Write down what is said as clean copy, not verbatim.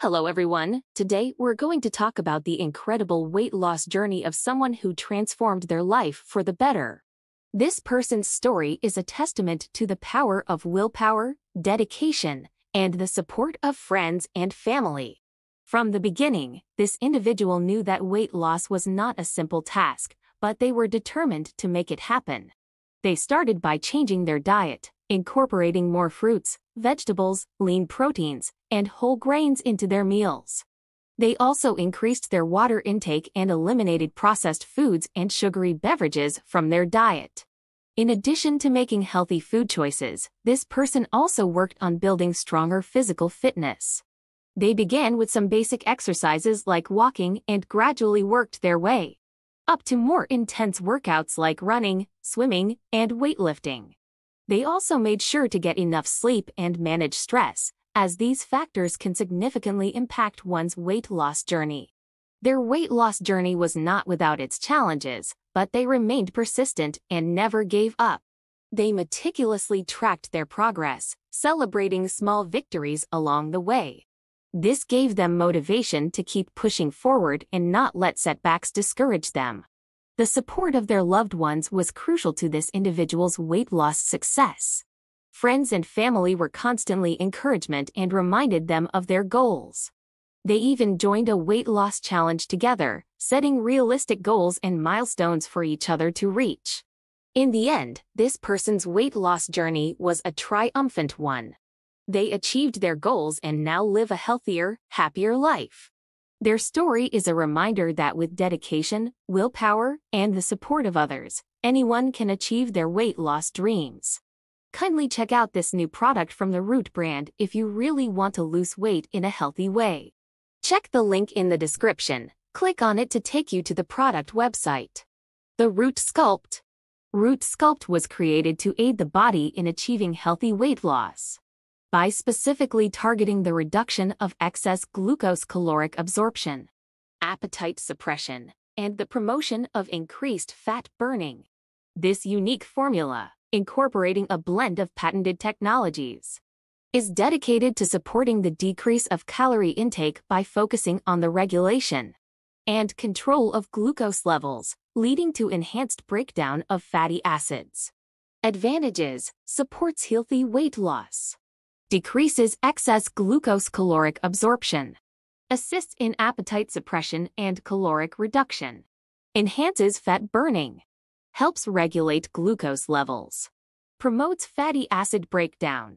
Hello everyone, today we're going to talk about the incredible weight loss journey of someone who transformed their life for the better. This person's story is a testament to the power of willpower, dedication, and the support of friends and family. From the beginning, this individual knew that weight loss was not a simple task, but they were determined to make it happen. They started by changing their diet, incorporating more fruits, vegetables, lean proteins, and whole grains into their meals. They also increased their water intake and eliminated processed foods and sugary beverages from their diet. In addition to making healthy food choices, this person also worked on building stronger physical fitness. They began with some basic exercises like walking and gradually worked their way up to more intense workouts like running, swimming, and weightlifting. They also made sure to get enough sleep and manage stress, as these factors can significantly impact one's weight loss journey. Their weight loss journey was not without its challenges, but they remained persistent and never gave up. They meticulously tracked their progress, celebrating small victories along the way. This gave them motivation to keep pushing forward and not let setbacks discourage them. The support of their loved ones was crucial to this individual's weight loss success. Friends and family were constantly encouragement and reminded them of their goals. They even joined a weight loss challenge together, setting realistic goals and milestones for each other to reach. In the end, this person's weight loss journey was a triumphant one. They achieved their goals and now live a healthier, happier life. Their story is a reminder that with dedication, willpower, and the support of others, anyone can achieve their weight loss dreams. Kindly check out this new product from the Root brand if you really want to lose weight in a healthy way. Check the link in the description. Click on it to take you to the product website. The Root Sculpt. Root Sculpt was created to aid the body in achieving healthy weight loss by specifically targeting the reduction of excess glucose caloric absorption, appetite suppression, and the promotion of increased fat burning. This unique formula, incorporating a blend of patented technologies, is dedicated to supporting the decrease of calorie intake by focusing on the regulation and control of glucose levels, leading to enhanced breakdown of fatty acids. Advantages: supports healthy weight loss, decreases excess glucose caloric absorption, assists in appetite suppression and caloric reduction, enhances fat burning, helps regulate glucose levels, promotes fatty acid breakdown,